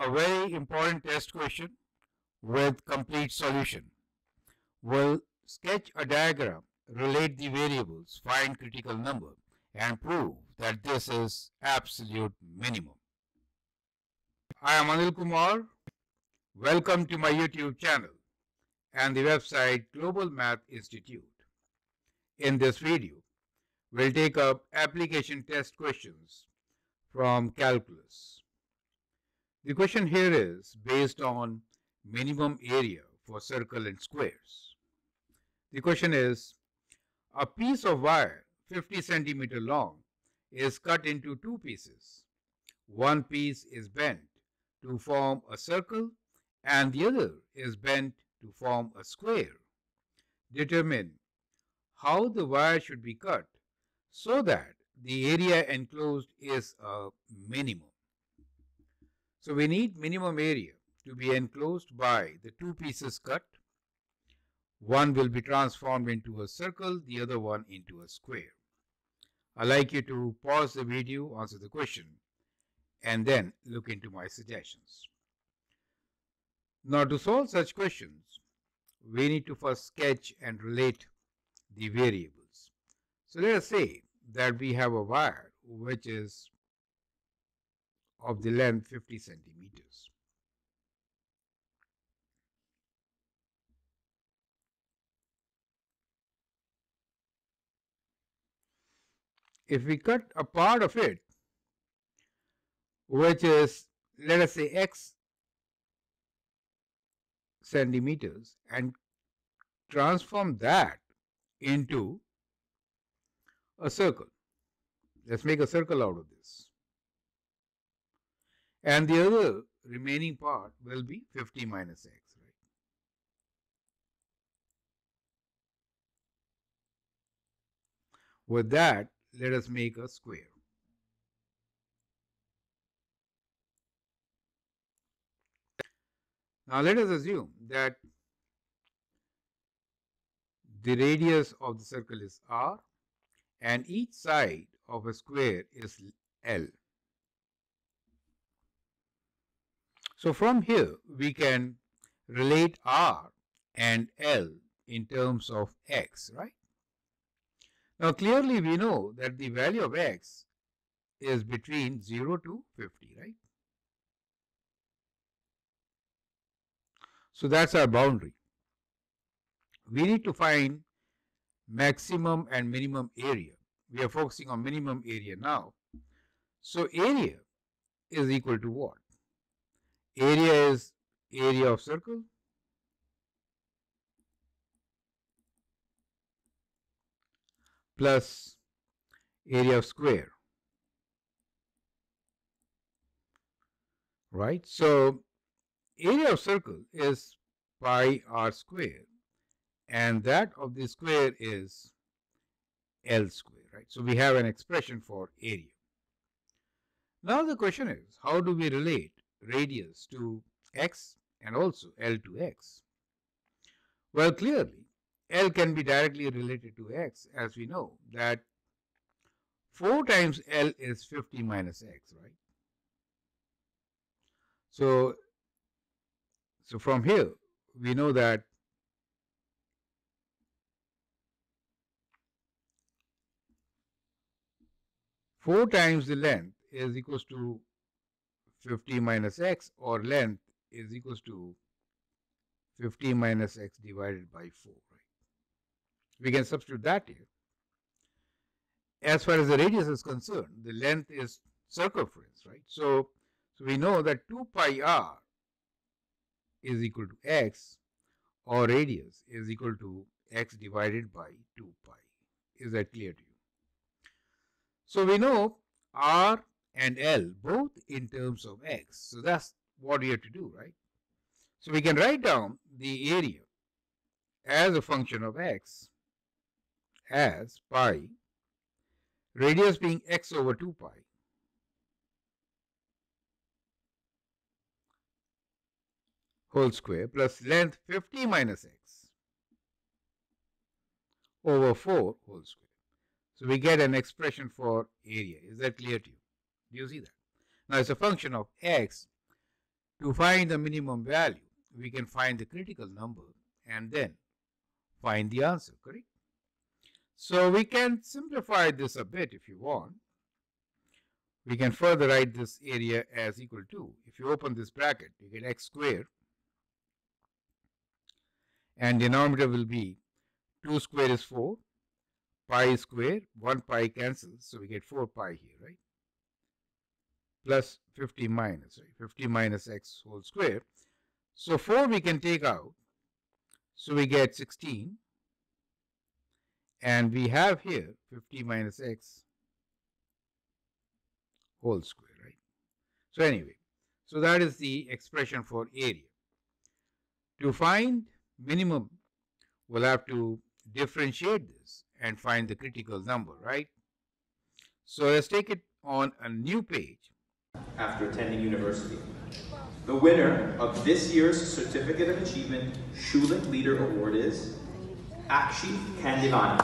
a very important test question with complete solution. We'll sketch a diagram, relate the variables, find critical number, and prove that this is absolute minimum. I am Anil Kumar. Welcome to my YouTube channel and the website Global Math Institute. In this video, we'll take up application test questions from calculus. The question here is based on minimum area for circle and squares. The question is, a piece of wire 50 centimeter long is cut into two pieces. One piece is bent to form a circle and the other is bent to form a square. Determine how the wire should be cut so that the area enclosed is a minimum. So we need minimum area to be enclosed by the two pieces cut. One will be transformed into a circle, the other one into a square. I'd like you to pause the video, answer the question, and then look into my suggestions. Now, to solve such questions, we need to first sketch and relate the variables. So let us say that we have a wire which is of the length 50 centimeters. If we cut a part of it, which is, let us say, x centimeters, and transform that into a circle. Let's make a circle out of this. And the other remaining part will be 50 minus x, right? With that, let us make a square. Now let us assume that the radius of the circle is r and each side of a square is L. So from here we can relate r and L in terms of x, right? Now clearly we know that the value of x is between 0 to 50, right? So that's our boundary. We need to find maximum and minimum area. We are focusing on minimum area now. So area is equal to what? Area is area of circle plus area of square, right? So area of circle is pi r square and that of the square is L square, right? So we have an expression for area. Now the question is, how do we relate radius to x and also L to x? Well, clearly L can be directly related to x, as we know that 4 times L is 50 minus x, right? So from here we know that four times the length is equals to 50 minus x, or length is equals to 50 minus x divided by 4, right? We can substitute that here. As far as the radius is concerned, the length is circumference, right? So we know that 2 pi r is equal to x, or radius is equal to x divided by 2 pi. Is that clear to you? So we know r and L both in terms of x. So that's what we have to do, right? So we can write down the area as a function of x as pi, radius being x over 2 pi, whole square, plus length 50 minus x over 4 whole square. So we get an expression for area. Is that clear to you? Do you see that? Now it's a function of x To find the minimum value, we can find the critical number and then find the answer, correct? So we can simplify this a bit if you want. We can further write this area as equal to, if you open this bracket, you get x squared and denominator will be 2 square is 4, pi square, 1 pi cancels, so we get 4 pi here, right? Plus 50 minus x whole square. So 4 we can take out, so we get 16, and we have here 50 minus x whole square, right? So anyway, so that is the expression for area. To find minimum, we'll have to differentiate this and find the critical number, right? So let's take it on a new page. After attending university. The winner of this year's Certificate of Achievement Schulich Leader Award is Akshit Kandivani.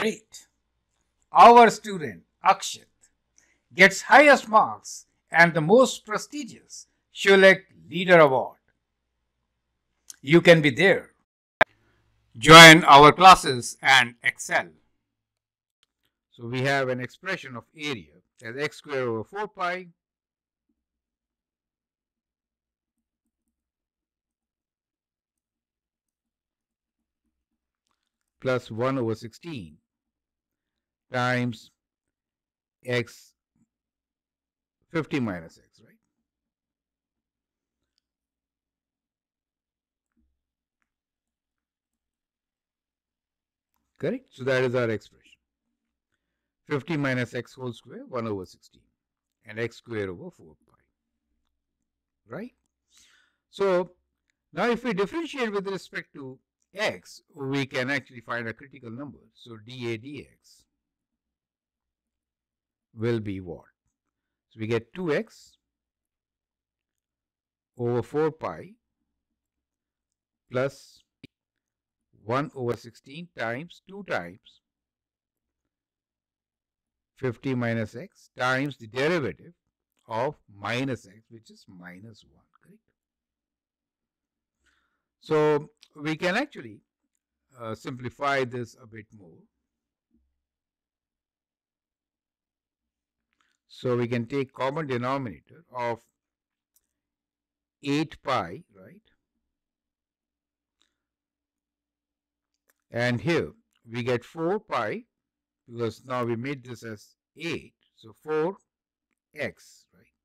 Great. Our student Akshit gets highest marks and the most prestigious Schulich Leader Award. You can be there. Join our classes and excel. So we have an expression of area as x squared over 4 pi plus 1 over 16 times x 50 minus x, right? Correct? So that is our expression. 50 minus x whole square, 1 over 16, and x squared over 4 pi, right? So now if we differentiate with respect to x, we can actually find a critical number. So dA dx will be what? So we get 2x over 4 pi plus 1 over 16 times 2 times 50 minus x times the derivative of minus x, which is minus 1, correct? So we can actually simplify this a bit more. So we can take common denominator of 8 pi, right? And here we get 4 pi because now we made this as 8, so 4x, right?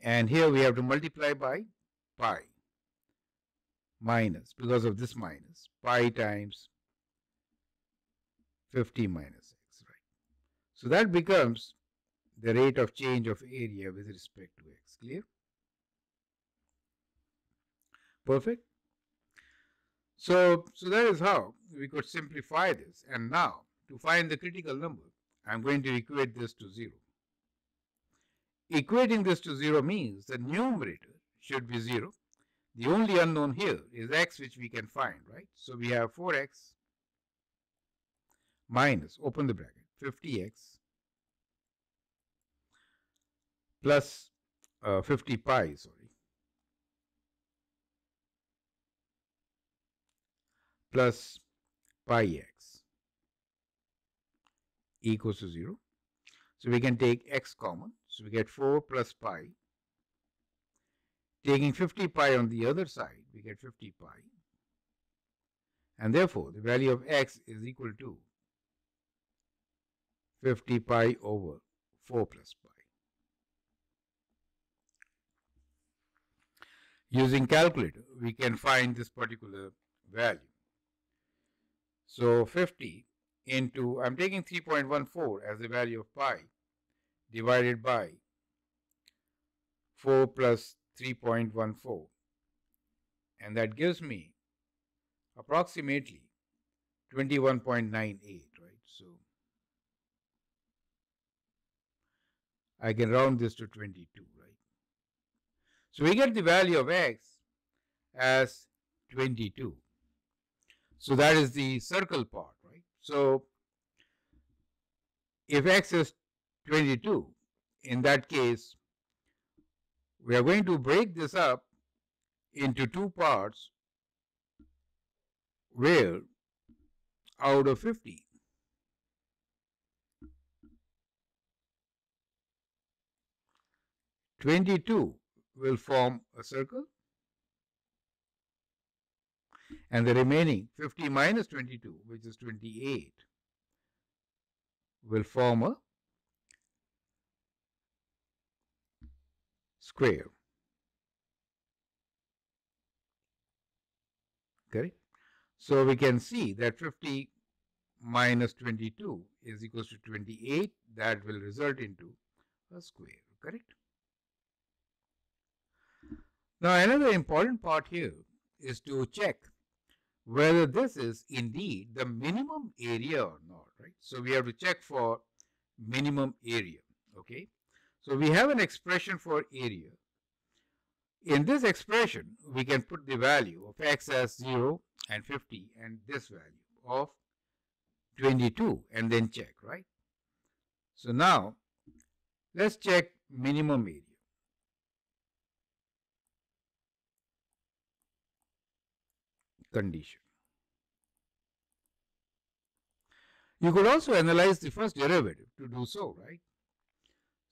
And here we have to multiply by pi minus, because of this minus, pi times 50 minus x, right? So that becomes the rate of change of area with respect to x, clear? Perfect. So that is how we could simplify this. And now, to find the critical number, I'm going to equate this to 0. Equating this to 0 means the numerator should be 0. The only unknown here is x, which we can find, right? So we have 4x minus, open the bracket, 50x plus 50 pi, plus pi x equals to 0. So we can take x common. So we get 4 plus pi. Taking 50 pi on the other side, we get 50 pi. And therefore, the value of x is equal to 50 pi over 4 plus pi. Using calculator, we can find this particular value. So 50 into, I'm taking 3.14 as the value of pi, divided by 4 plus 3.14, and that gives me approximately 21.98, right? So I can round this to 22, right? So we get the value of x as 22. So that is the circle part, right? So if x is 22, in that case, we are going to break this up into two parts where out of 50, (22) will form a circle, and the remaining 50 minus 22, which is 28, will form a square. Correct? So we can see that 50 minus 22 is equals to 28. That will result into a square. Correct? Now, another important part here is to check whether this is indeed the minimum area or not, right? So, we have to check for minimum area, okay? So, we have an expression for area. In this expression, we can put the value of x as 0 and 50 and this value of 22 and then check, right? So, now, let's check minimum area. Condition. You could also analyze the first derivative to do so, right?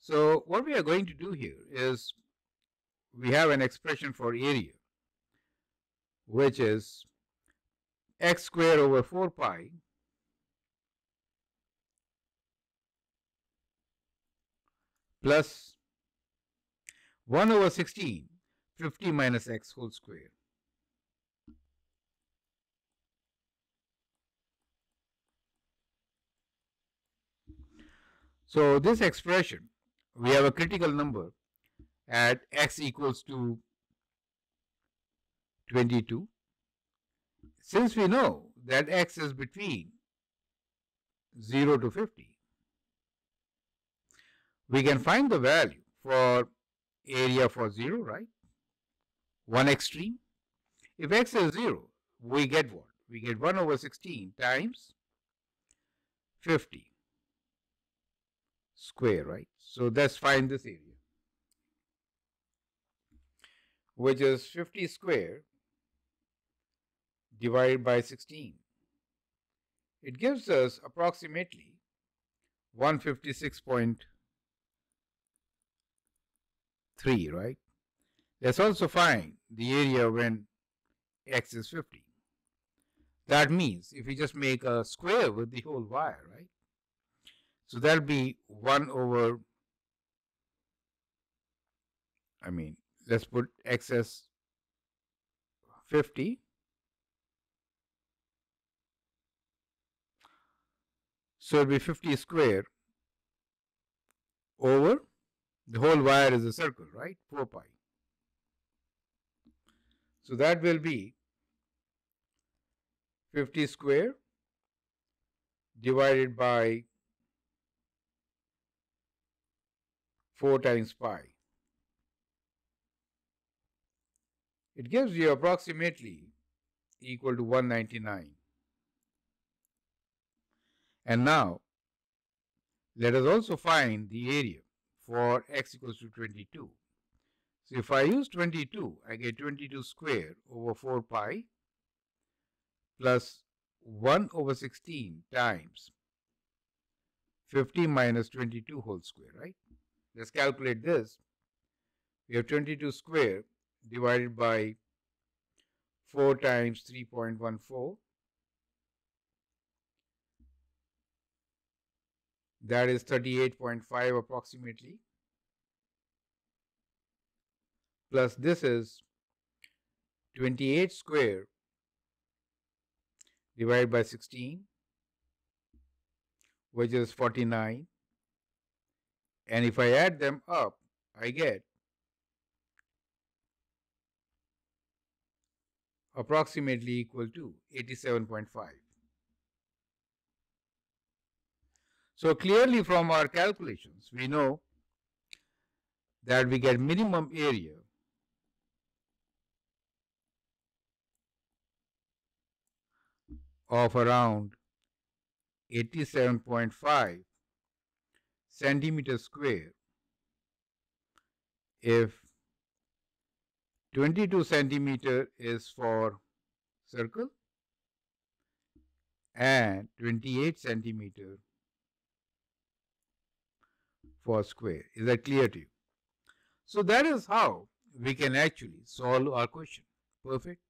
So, what we are going to do here is we have an expression for area, which is x squared over 4 pi plus 1 over 16, 50 minus x whole square. So, this expression, we have a critical number at x equals to 22. Since we know that x is between 0 to 50, we can find the value for area for 0, right? One extreme. If x is 0, we get what? We get 1 over 16 times 50. Square, right? So, let's find this area, which is 50 square divided by 16. It gives us approximately 156.3, right? Let's also find the area when x is 50. That means if we just make a square with the whole wire, right? So, that will be 1 over, let's put x as 50. So, it will be 50 square over, the whole wire is a circle, right, 4 pi. So, that will be 50 square divided by 4 times pi. It gives you approximately equal to 199. And now, let us also find the area for x equals to 22. So, if I use 22, I get 22 square over 4 pi plus 1 over 16 times 50 minus 22 whole square, right? Let's calculate this. We have 22 square divided by 4 times 3.14. That is 38.5 approximately. Plus this is 28 square divided by 16, which is 49. And if I add them up, I get approximately equal to 87.5. So, clearly from our calculations, we know that we get minimum area of around 87.5 centimeter square. If 22 centimeter is for circle and 28 centimeter for square. Is that clear to you? So that is how we can actually solve our question. Perfect.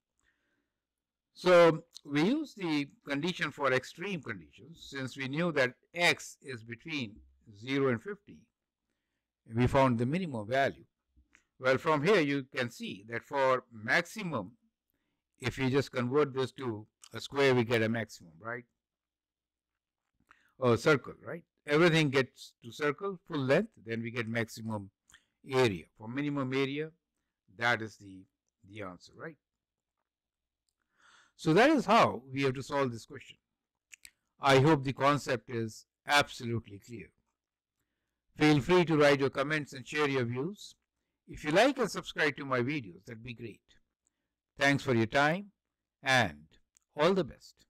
So we use the condition for extreme conditions. Since we knew that x is between 0 and 50, we found the minimum value. Well, from here you can see that for maximum, if you just convert this to a square, we get a maximum, right? Or a circle, right? Everything gets to circle, full length, then we get maximum area. For minimum area, that is the answer, right? So that is how we have to solve this question. I hope the concept is absolutely clear. Feel free to write your comments and share your views. If you like and subscribe to my videos, that'd be great. Thanks for your time and all the best.